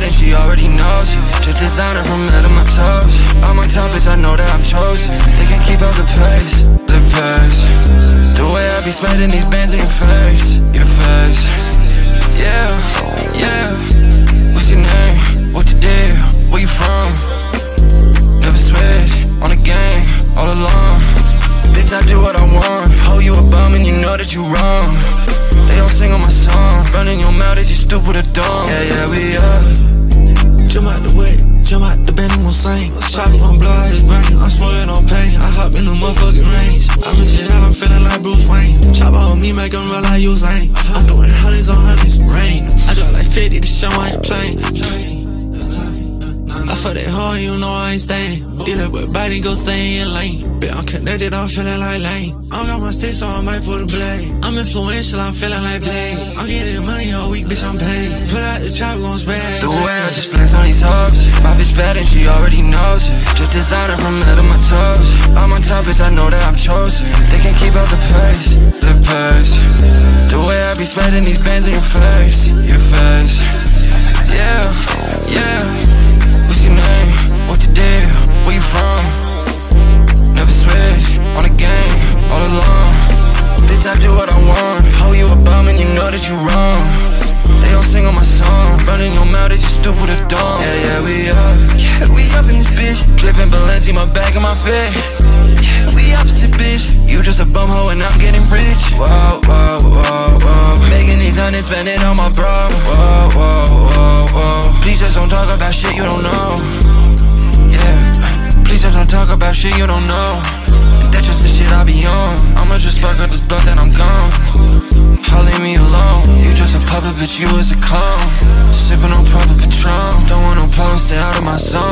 head and she already knows. Drip designer from head to my toes. All my topics, I know that I'm chosen. They can keep up the pace, the pace. The way I be spreading these bands in your face, your face. Yeah, yeah. What's your name? What you did? Where you from? Never switch on the game all along. Bitch, I do what I want. Hold you a bum and you know that you wrong. They don't sing on my song. Running your mouth is you stupid or dumb. Yeah, yeah, we up. Jump out the way, jump out the bend and we'll sing. Chop on blood, it's rain. I'm smoking on pain. I hop in the motherfucking range. I'm in shit out, I'm feeling like Bruce Wayne. Chop on me, make them realize you lame. I'm doing hundreds on hundreds, rain. I drop like 50 to show I ain't playing. I fuck that hard, you know I ain't staying. Deal up with body, go stay in lane. Bitch, I'm connected, I'm feeling like lane. I got my sticks, so I might pull the blade. I'm influential, I'm feeling like blade. I'm getting money all week, bitch, I'm paid. Put out the chop, gon' spaz. The way I just flex on these hoes. My bitch bad and she already knows it. Drip designer from head to my toes. All my topics, I know that I'm chosen. They can keep up the pace, the pace. The way I be spreading these bands in your face, your face. Yeah, yeah. What's your name? What you did? Where you from? Never switch on the game all along. Bitch, I do what I want. Hold you a bum and you know that you wrong. They don't sing on my song. Running your mouth is you stupid or dumb. Yeah, yeah, we up. Yeah, we up in this bitch. Drippin' Balenci, my back and my fit. Yeah, we opposite, bitch. You just a bumhole and I'm getting rich. Whoa, whoa, whoa, whoa. Making these hundreds, spend it on my bro. Whoa, whoa, whoa, whoa. Please just don't talk about shit you don't know. Yeah, please just don't talk about shit you don't know. That's just the shit I be on. I'ma just fuck up this blood that I'm gone. I'll leave me alone. You just a puppet, but you is a clown. Sippin' on proper Patron. Don't want no problems, stay out of my zone.